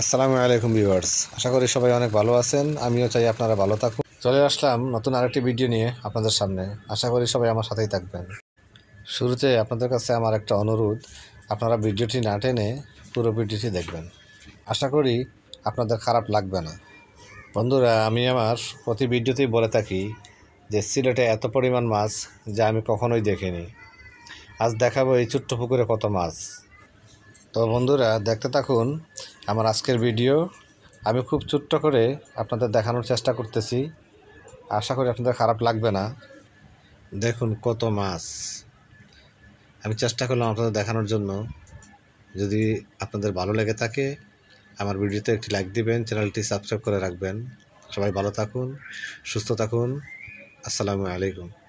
আসসালামু আলাইকুম ভিউয়ার্স, আশা করি সবাই অনেক ভালো আছেন। আমিও চাই আপনারা ভালো থাকুন। চলে আসলাম নতুন আরেকটি ভিডিও নিয়ে আপনাদের সামনে, আশা করি সবাই আমার সাথেই থাকবেন। শুরুতে আপনাদের কাছে আমার একটা অনুরোধ, আপনারা ভিডিওটি না টেনে পুরো ভিডিওটি দেখবেন, আশা করি আপনাদের খারাপ লাগবে না। বন্ধুরা, আমি আমার প্রতি ভিডিওতেই বলে থাকি যে সিলেটে এত পরিমাণ মাছ যা আমি কখনোই দেখিনি। আজ দেখাবো এই ছোট্ট পুকুরে কত মাছ। তো বন্ধুরা, দেখতে থাকুন আমার আজকের ভিডিও। আমি খুব ছোট্ট করে আপনাদের দেখানোর চেষ্টা করতেছি, আশা করি আপনাদের খারাপ লাগবে না। দেখুন কত মাছ, আমি চেষ্টা করলাম আপনাদের দেখানোর জন্য। যদি আপনাদের ভালো লেগে থাকে আমার ভিডিওতে একটি লাইক দিবেন, চ্যানেলটি সাবস্ক্রাইব করে রাখবেন। সবাই ভালো থাকুন, সুস্থ থাকুন। আসসালামু আলাইকুম।